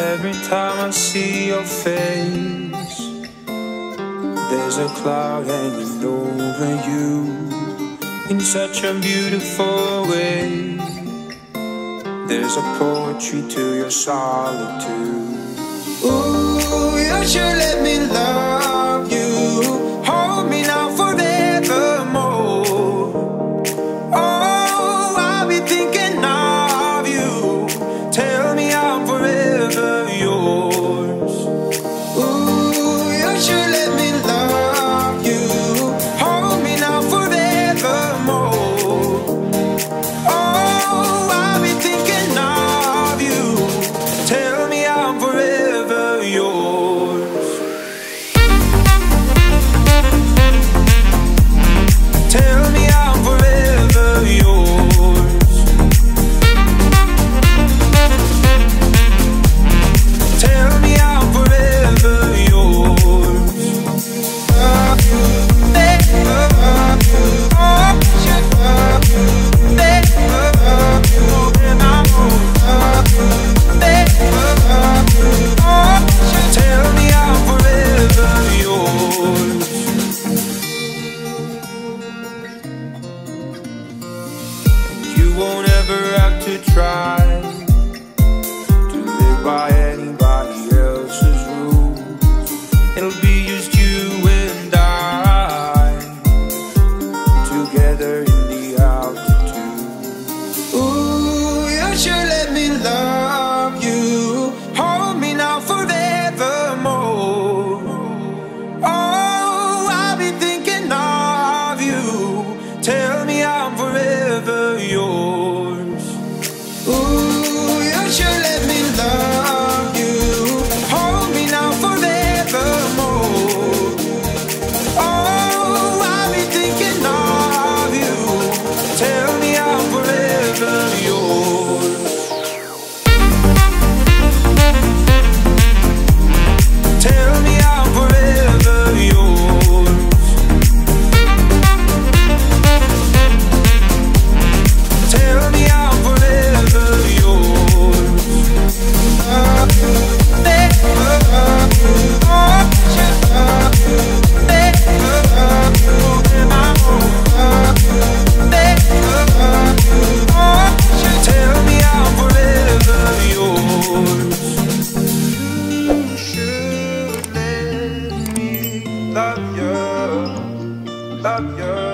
Every time I see your face, there's a cloud hanging over you in such a beautiful way. There's a poetry to your solitude. Ooh, you should let me love you. Hold me now forevermore. Oh, I'll be thinking of you. Tell me I'm forever yours. Ooh, you should let me love you. Hold me now forevermore. Oh, I'll be thinking of you. Tell me I'm forever yours. Tell me I'm forever yours. Tell me I'm forever yours. Love you, baby, love you. Oh, just love you, baby, love you. And I won't love you, baby, love you. Tell me I'm forever yours. You won't ever have to try to live by anybody else's rules. It'll be just you and I together in the altitude. Ooh, you should let me love you. Hold me now forever. Love you, love you.